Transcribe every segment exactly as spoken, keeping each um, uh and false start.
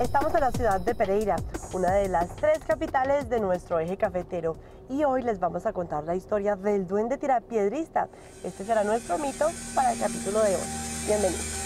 Estamos en la ciudad de Pereira, una de las tres capitales de nuestro eje cafetero, y hoy les vamos a contar la historia del duende tirapiedrista. Este será nuestro mito para el capítulo de hoy. Bienvenidos.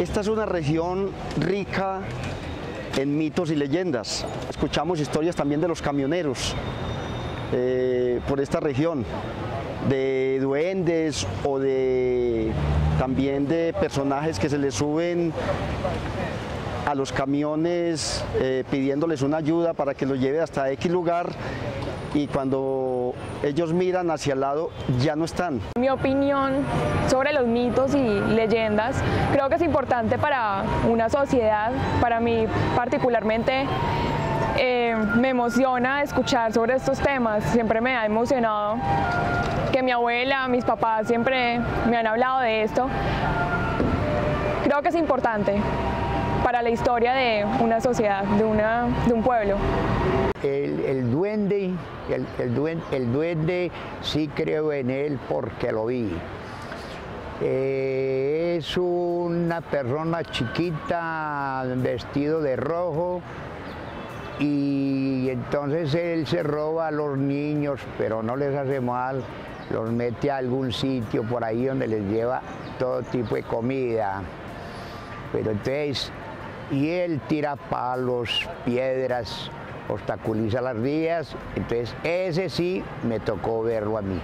Esta es una región rica en mitos y leyendas. Escuchamos historias también de los camioneros eh, por esta región, de duendes o de también de personajes que se les suben a los camiones eh, pidiéndoles una ayuda para que los lleve hasta X lugar, y cuando ellos miran hacia el lado ya no están. Mi opinión sobre los mitos y leyendas creo que es importante para una sociedad. Para mí particularmente eh, me emociona escuchar sobre estos temas. Siempre me ha emocionado que mi abuela, mis papás siempre me han hablado de esto. Creo que es importante para la historia de una sociedad, de, una, de un pueblo. El, el duende, el, el, duende, el duende sí creo en él porque lo vi. Eh, es una persona chiquita, vestido de rojo, y entonces él se roba a los niños, pero no les hace mal, los mete a algún sitio por ahí donde les lleva todo tipo de comida. Pero entonces, y él tira palos, piedras, obstaculiza las vías, entonces ese sí me tocó verlo a mí.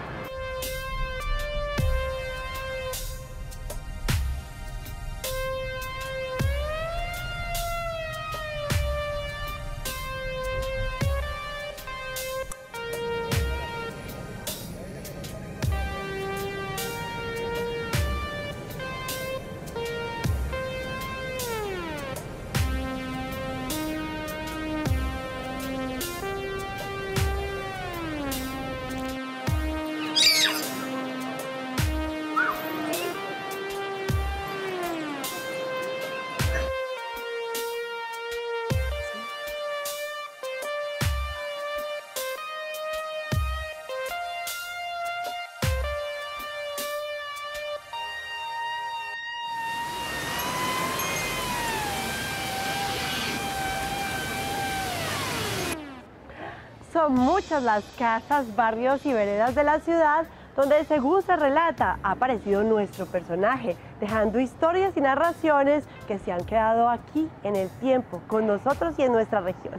Son muchas las casas, barrios y veredas de la ciudad donde, según se relata, ha aparecido nuestro personaje, dejando historias y narraciones que se han quedado aquí en el tiempo, con nosotros y en nuestra región.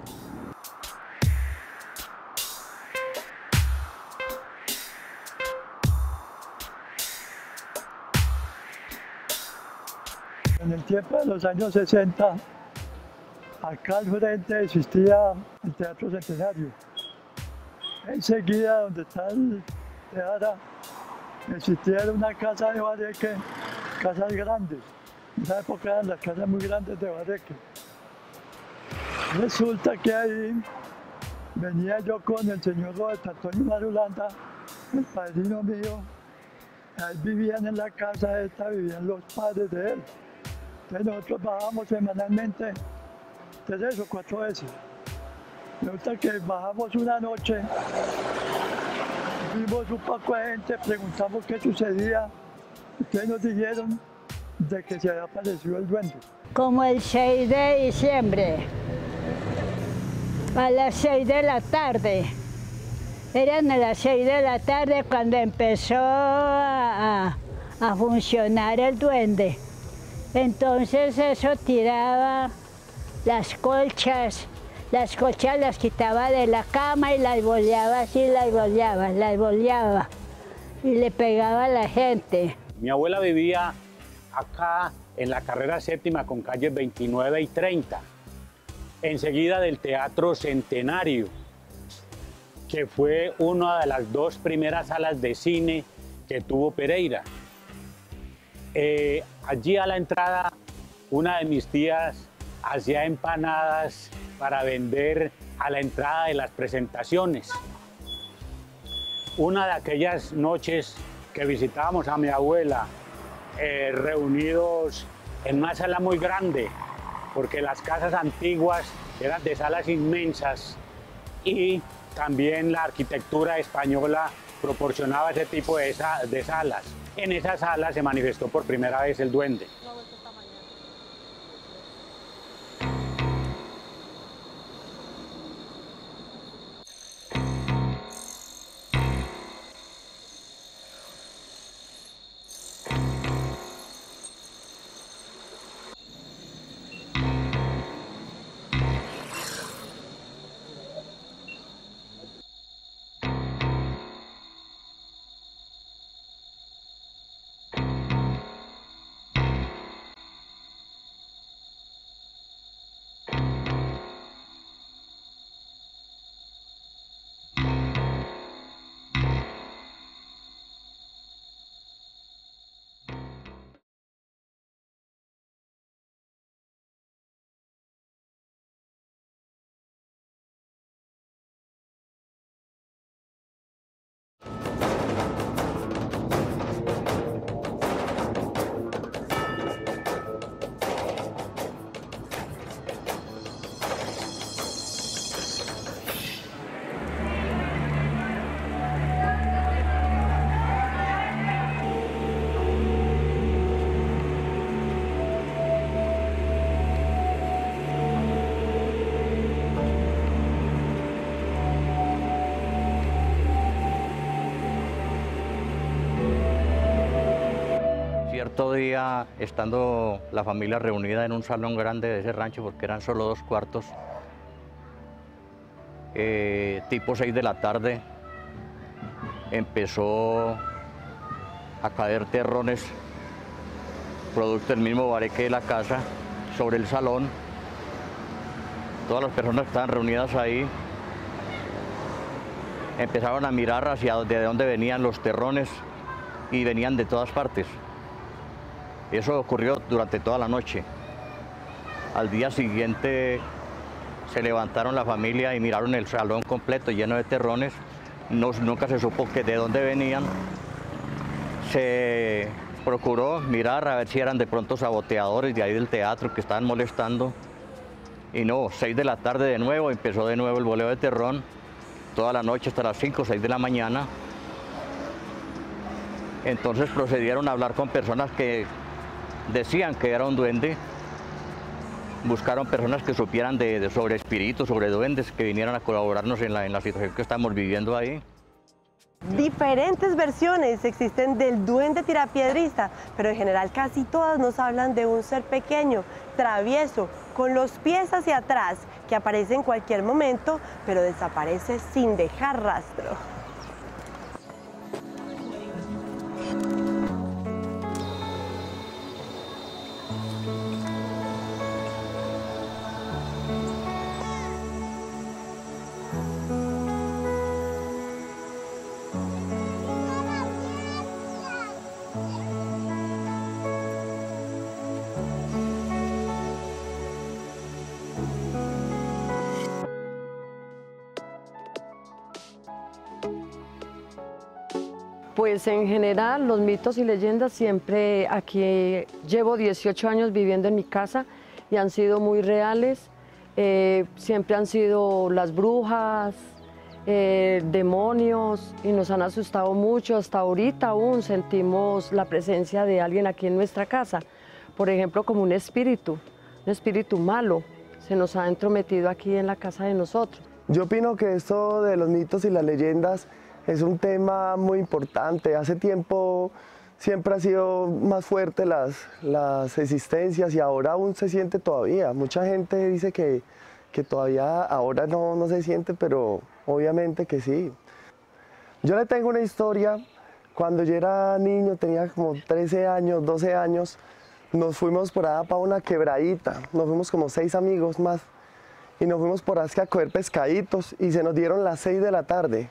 En el tiempo de los años sesenta, acá al frente existía el Teatro Centenario. Enseguida, donde está el teatro, existía una casa de bareque, casas grandes. En esa época eran las casas muy grandes de bareque. Resulta que ahí venía yo con el señor Roberto Antonio Marulanda, el padrino mío, vivían en la casa esta, vivían los padres de él. Entonces nosotros bajábamos semanalmente tres o cuatro veces. Me gusta que bajamos una noche, vimos un poco de gente, preguntamos qué sucedía. Ustedes nos dijeron de que se había aparecido el duende. Como el seis de diciembre, a las seis de la tarde. Eran a las seis de la tarde cuando empezó a, a funcionar el duende. Entonces eso tiraba las colchas, las colchas las quitaba de la cama y las boleaba así, las boleaba, las boleaba y le pegaba a la gente. Mi abuela vivía acá en la carrera séptima con calles veintinueve y treinta, enseguida del Teatro Centenario, que fue una de las dos primeras salas de cine que tuvo Pereira. Eh, allí a la entrada, una de mis tías hacía empanadas para vender a la entrada de las presentaciones. Una de aquellas noches que visitábamos a mi abuela, eh, reunidos en una sala muy grande, porque las casas antiguas eran de salas inmensas y también la arquitectura española proporcionaba ese tipo de, esa, de salas. En esa sala se manifestó por primera vez el duende. Cierto día, estando la familia reunida en un salón grande de ese rancho, porque eran solo dos cuartos, eh, tipo seis de la tarde, empezó a caer terrones, producto del mismo bareque de la casa, sobre el salón. Todas las personas que estaban reunidas ahí empezaron a mirar hacia de dónde venían los terrones, y venían de todas partes. Eso ocurrió durante toda la noche. Al día siguiente se levantaron la familia y miraron el salón completo lleno de terrones. No, nunca se supo que de dónde venían. Se procuró mirar a ver si eran de pronto saboteadores de ahí del teatro que estaban molestando. Y no, seis de la tarde de nuevo, empezó de nuevo el boleo de terrón. Toda la noche hasta las cinco o seis de la mañana. Entonces procedieron a hablar con personas que decían que era un duende, buscaron personas que supieran de, de sobre espíritus, sobre duendes, que vinieran a colaborarnos en la, en la situación que estamos viviendo ahí. Diferentes versiones existen del duende tirapiedrista, pero en general casi todas nos hablan de un ser pequeño, travieso, con los pies hacia atrás, que aparece en cualquier momento, pero desaparece sin dejar rastro. Thank you. Pues en general los mitos y leyendas siempre aquí llevo dieciocho años viviendo en mi casa y han sido muy reales, eh, siempre han sido las brujas, eh, demonios y nos han asustado mucho, hasta ahorita aún sentimos la presencia de alguien aquí en nuestra casa, por ejemplo como un espíritu, un espíritu malo se nos ha entrometido aquí en la casa de nosotros. Yo opino que esto de los mitos y las leyendas es un tema muy importante. Hace tiempo siempre ha sido más fuerte las, las existencias y ahora aún se siente todavía. Mucha gente dice que, que todavía ahora no, no se siente, pero obviamente que sí. Yo le tengo una historia. Cuando yo era niño, tenía como trece años, doce años, nos fuimos por allá para una quebradita. Nos fuimos como seis amigos más y nos fuimos por allá a coger pescaditos y se nos dieron las seis de la tarde.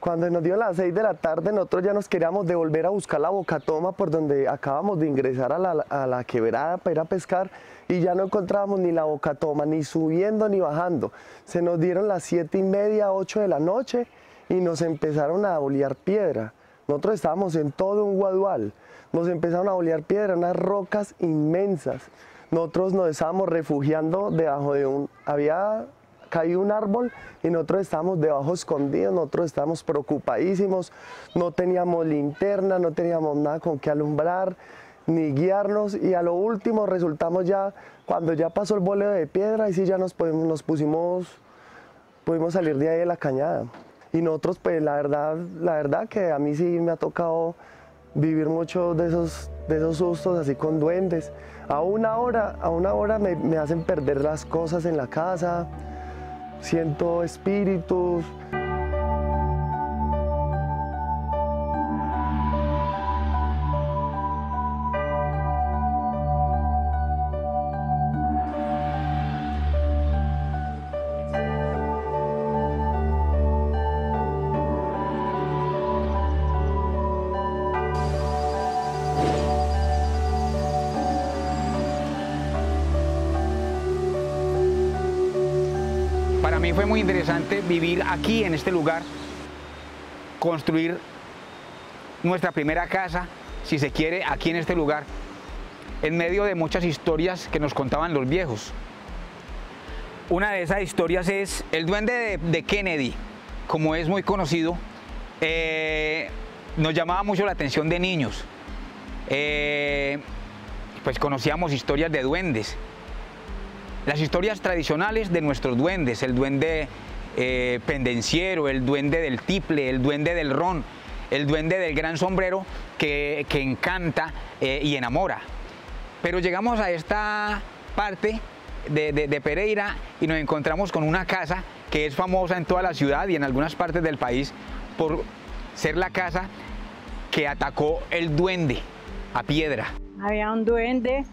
Cuando nos dio las seis de la tarde, nosotros ya nos queríamos devolver a buscar la bocatoma por donde acabamos de ingresar a la, a la quebrada para ir a pescar y ya no encontrábamos ni la bocatoma, ni subiendo ni bajando. Se nos dieron las siete y media, ocho de la noche y nos empezaron a bolear piedra. Nosotros estábamos en todo un guadual, nos empezaron a bolear piedra, unas rocas inmensas. Nosotros nos estábamos refugiando debajo de un... había... caí un árbol y nosotros estábamos debajo escondidos, nosotros estábamos preocupadísimos, no teníamos linterna, no teníamos nada con qué alumbrar, ni guiarnos y a lo último resultamos ya, cuando ya pasó el boleo de piedra, y sí ya nos, podemos, nos pusimos, pudimos salir de ahí de la cañada. Y nosotros pues la verdad, la verdad que a mí sí me ha tocado vivir muchos de esos, de esos sustos así con duendes. A una hora, a una hora me, me hacen perder las cosas en la casa, siento espíritus. Para mí fue muy interesante vivir aquí, en este lugar, construir nuestra primera casa, si se quiere, aquí en este lugar, en medio de muchas historias que nos contaban los viejos. Una de esas historias es el duende de, de Kennedy, como es muy conocido, eh, nos llamaba mucho la atención de niños. Eh, pues conocíamos historias de duendes. Las historias tradicionales de nuestros duendes, el duende eh, pendenciero, el duende del tiple, el duende del ron, el duende del gran sombrero que, que encanta eh, y enamora. Pero llegamos a esta parte de, de, de Pereira y nos encontramos con una casa que es famosa en toda la ciudad y en algunas partes del país por ser la casa que atacó el duende a piedra. Había un duende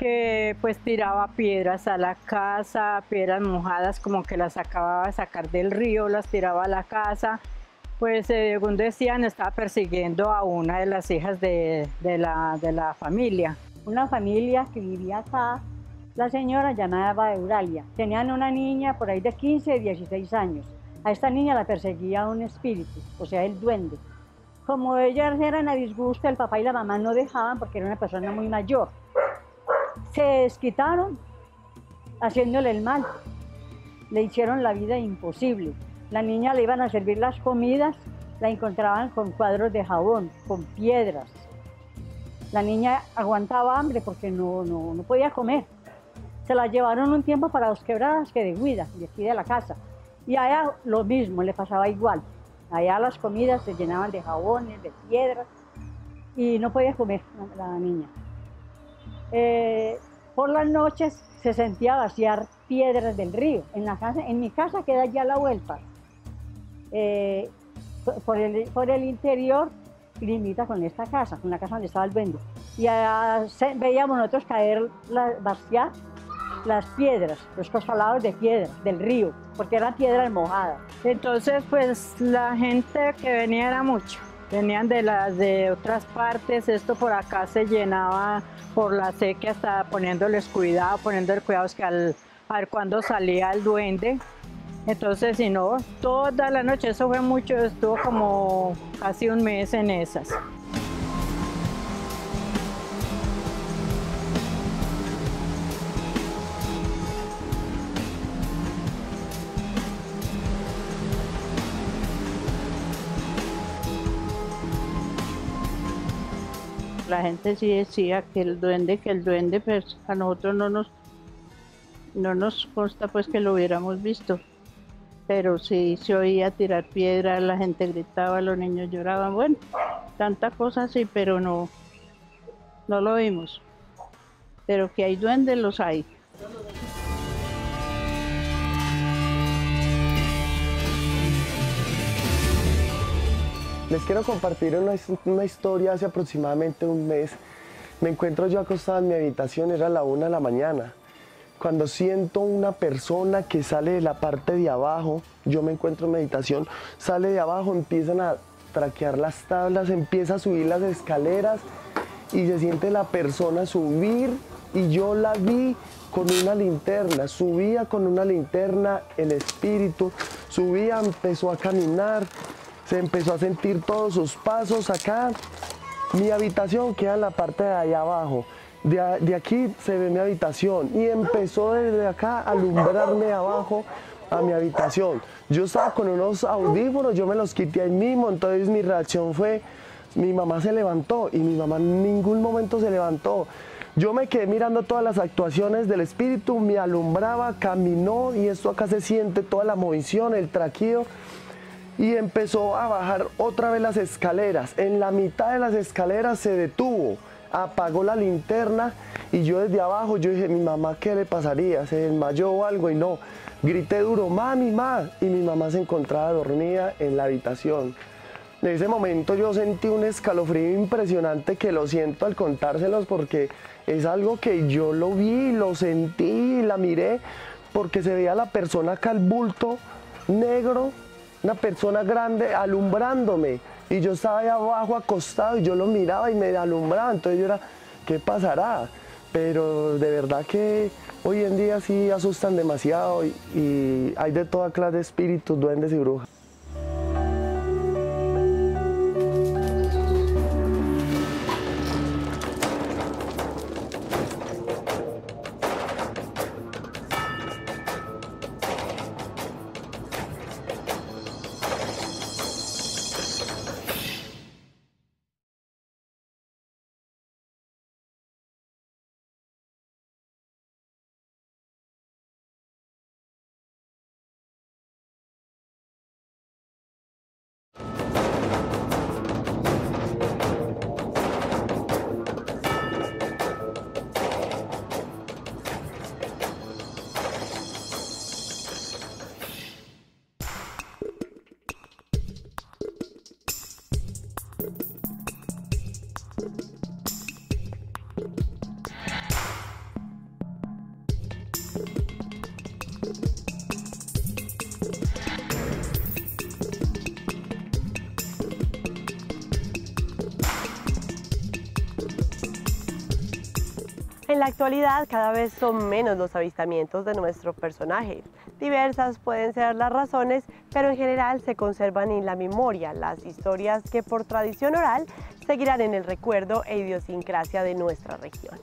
que pues tiraba piedras a la casa, piedras mojadas como que las acababa de sacar del río, las tiraba a la casa, pues según decían estaba persiguiendo a una de las hijas de, de, la, de la familia. Una familia que vivía acá, la señora llamaba Euralia, tenían una niña por ahí de quince, dieciséis años, a esta niña la perseguía un espíritu, o sea el duende. Como ellas eran a disgusto, el papá y la mamá no dejaban porque era una persona muy mayor. Se desquitaron haciéndole el mal, le hicieron la vida imposible. La niña le iban a servir las comidas, la encontraban con cuadros de jabón, con piedras. La niña aguantaba hambre porque no, no, no podía comer. Se la llevaron un tiempo para Dos Quebradas, que de Guida, de aquí de la casa. Y allá lo mismo, le pasaba igual. Allá las comidas se llenaban de jabones, de piedras, y no podía comer la niña. Eh, por las noches se sentía vaciar piedras del río. En, la casa, en mi casa queda ya la vuelta. Eh, por, el, por el interior limita con esta casa, con la casa donde estaba el duende. Y a, se, veíamos nosotros caer, la, vaciar las piedras, los costalados de piedra del río, porque eran piedras mojadas. Entonces pues la gente que venía era mucho. Venían de las de otras partes, esto por acá se llenaba por la sequía, hasta poniéndoles cuidado, poniéndoles cuidados que al, a ver cuándo salía el duende. Entonces, si no, toda la noche, eso fue mucho, estuvo como casi un mes en esas. La gente sí decía que el duende, que el duende, pero a nosotros no nos, no nos consta pues que lo hubiéramos visto. Pero sí se oía tirar piedra, la gente gritaba, los niños lloraban, bueno, tantas cosas sí, pero no, no lo vimos. Pero que hay duendes, los hay. Les quiero compartir una, una historia. Hace aproximadamente un mes, me encuentro yo acostada en mi habitación, era la una de la mañana, cuando siento una persona que sale de la parte de abajo. Yo me encuentro en meditación, sale de abajo, empiezan a traquear las tablas, empieza a subir las escaleras y se siente la persona subir, y yo la vi con una linterna, subía con una linterna, el espíritu subía, empezó a caminar. Se empezó a sentir todos sus pasos acá. Mi habitación queda en la parte de ahí abajo. De, a, de aquí se ve mi habitación. Y empezó desde acá a alumbrarme de abajo a mi habitación. Yo estaba con unos audífonos, yo me los quité ahí mismo. Entonces mi reacción fue, mi mamá se levantó. Y mi mamá en ningún momento se levantó. Yo me quedé mirando todas las actuaciones del espíritu. Me alumbraba, caminó. Y esto acá se siente toda la movilización, el traquío. Y empezó a bajar otra vez las escaleras. En la mitad de las escaleras se detuvo, apagó la linterna y yo desde abajo, yo dije, mi mamá, ¿qué le pasaría? ¿Se desmayó o algo? Y no, grité duro, mami, ma. Y mi mamá se encontraba dormida en la habitación. En ese momento yo sentí un escalofrío impresionante, que lo siento al contárselos porque es algo que yo lo vi, lo sentí, la miré, porque se veía la persona acá, el bulto negro, una persona grande alumbrándome, y yo estaba ahí abajo acostado y yo lo miraba y me alumbraba. Entonces yo era, ¿qué pasará? Pero de verdad que hoy en día sí asustan demasiado, y, y hay de toda clase de espíritus, duendes y brujas. En la actualidad cada vez son menos los avistamientos de nuestro personaje. Diversas pueden ser las razones, pero en general se conservan en la memoria las historias que por tradición oral seguirán en el recuerdo e idiosincrasia de nuestra región.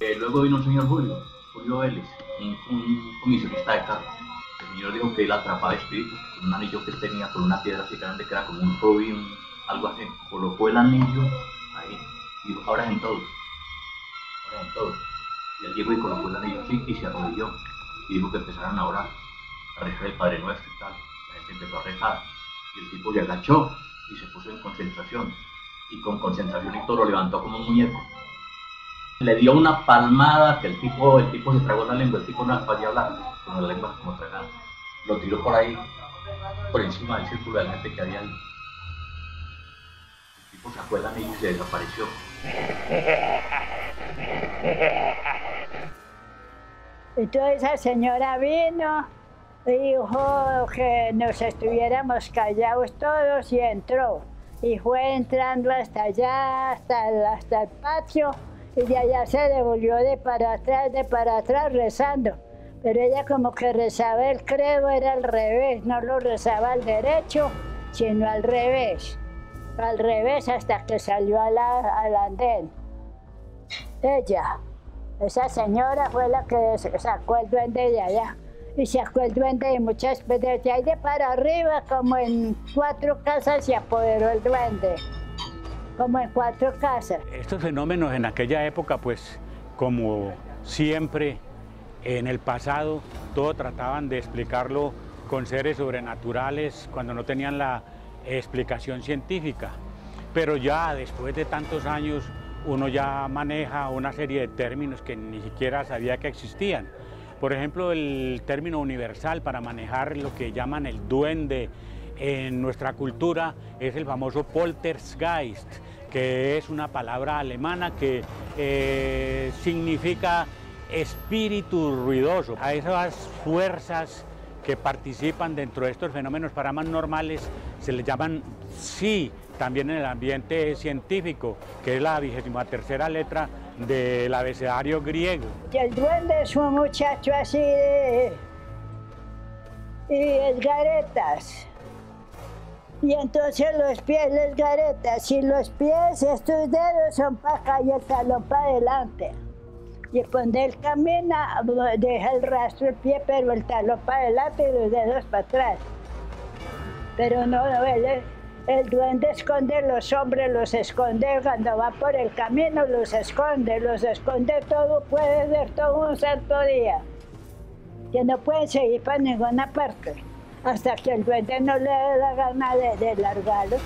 Eh, luego vino el señor Julio, Julio Ellis, un, un comisionista de carros. El señor dijo que él atrapaba espíritus con un anillo que él tenía, con una piedra así grande que era como un rubí, algo así. Colocó el anillo ahí y dijo, ahora es en todos. En todo. Y él llegó y colocó el anillo así y se arrodilló y dijo que empezaron a orar, a rezar el Padre Nuestro y tal. La gente empezó a rezar y el tipo se agachó y se puso en concentración, y con concentración y todo lo levantó como un muñeco. Le dio una palmada que el tipo, el tipo se tragó la lengua, el tipo no podía hablar, con la lengua como tragada. Lo tiró por ahí, por encima del círculo de la gente que había ahí. El tipo sacó el anillo y se desapareció. Entonces esa señora vino, dijo que nos estuviéramos callados todos y entró. Y fue entrando hasta allá, hasta el, hasta el patio, y de allá se devolvió de para atrás, de para atrás rezando. pero ella como que rezaba el credo, era al revés, no lo rezaba al derecho, sino al revés, al revés hasta que salió a la, al andén. Ella, esa señora fue la que sacó el duende de allá, y sacó el duende de muchas veces, de ahí de para arriba, como en cuatro casas se apoderó el duende, como en cuatro casas. Estos fenómenos en aquella época, pues, como siempre, en el pasado, todo trataban de explicarlo con seres sobrenaturales cuando no tenían la explicación científica. Pero ya después de tantos años uno ya maneja una serie de términos que ni siquiera sabía que existían. Por ejemplo, el término universal para manejar lo que llaman el duende en nuestra cultura es el famoso Poltergeist, que es una palabra alemana que eh, significa espíritu ruidoso. A esas fuerzas que participan dentro de estos fenómenos paranormales se les llaman psi, también en el ambiente científico, que es la vigésima tercera letra del abecedario griego. El duende es un muchacho así de... y esgaretas, y entonces los pies les garetas, y los pies, estos dedos son para acá y el talón para adelante. Y cuando él camina, deja el rastro el pie, pero el talón para adelante y los dedos para atrás. Pero no, no el, el duende esconde los hombres, los esconde cuando va por el camino, los esconde, los esconde todo, puede ver todo un santo día, que no pueden seguir para ninguna parte, hasta que el duende no le da la gana de, de largarlo,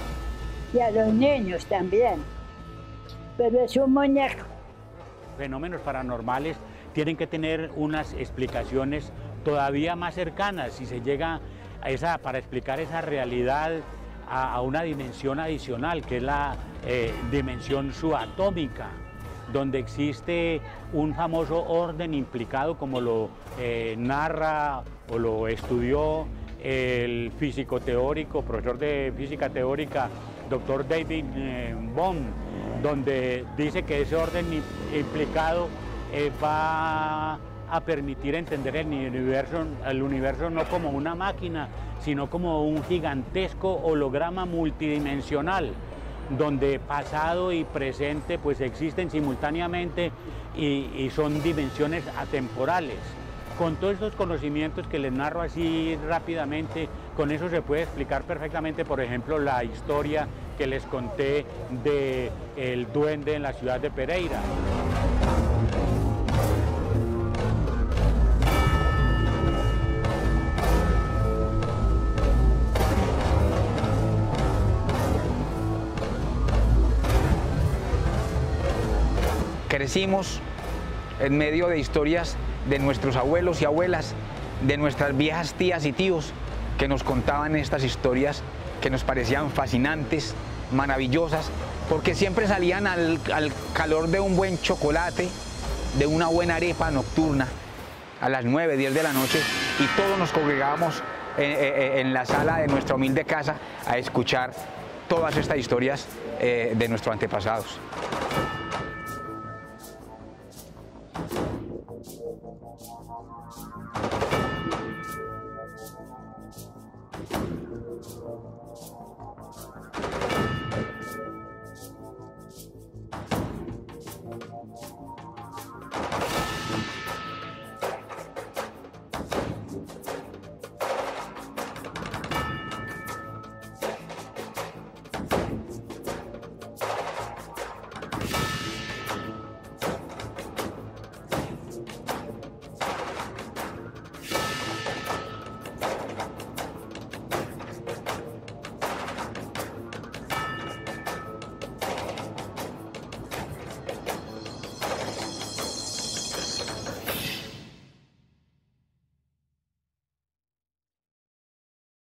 y a los niños también, pero es un muñeco. Fenómenos paranormales tienen que tener unas explicaciones todavía más cercanas si se llega a esa, para explicar esa realidad a, a una dimensión adicional que es la eh, dimensión subatómica, donde existe un famoso orden implicado como lo eh, narra o lo estudió el físico teórico, profesor de física teórica, doctor David eh, Bohm, donde dice que ese orden implicado eh, va a permitir entender el universo, el universo no como una máquina, sino como un gigantesco holograma multidimensional, donde pasado y presente pues existen simultáneamente y, y son dimensiones atemporales. Con todos estos conocimientos que les narro así rápidamente, con eso se puede explicar perfectamente, por ejemplo, la historia que les conté de el duende en la ciudad de Pereira. Crecimos en medio de historias de nuestros abuelos y abuelas, de nuestras viejas tías y tíos que nos contaban estas historias que nos parecían fascinantes, maravillosas, porque siempre salían al, al calor de un buen chocolate, de una buena arepa nocturna, a las nueve, diez de la noche, y todos nos congregábamos en, en la sala de nuestra humilde casa a escuchar todas estas historias eh, de nuestros antepasados.